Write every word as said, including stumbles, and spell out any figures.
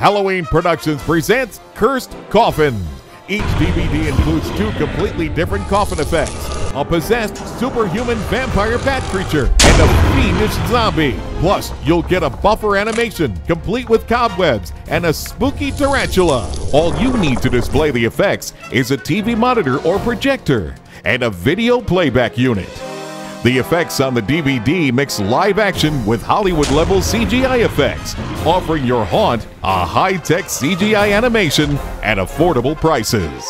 Halloween Productions presents Cursed Coffins. Each D V D includes two completely different coffin effects, a possessed superhuman vampire bat creature, and a fiendish zombie. Plus, you'll get a buffer animation complete with cobwebs and a spooky tarantula. All you need to display the effects is a T V monitor or projector and a video playback unit. The effects on the D V D mix live action with Hollywood-level C G I effects, offering your haunt a high-tech C G I animation at affordable prices.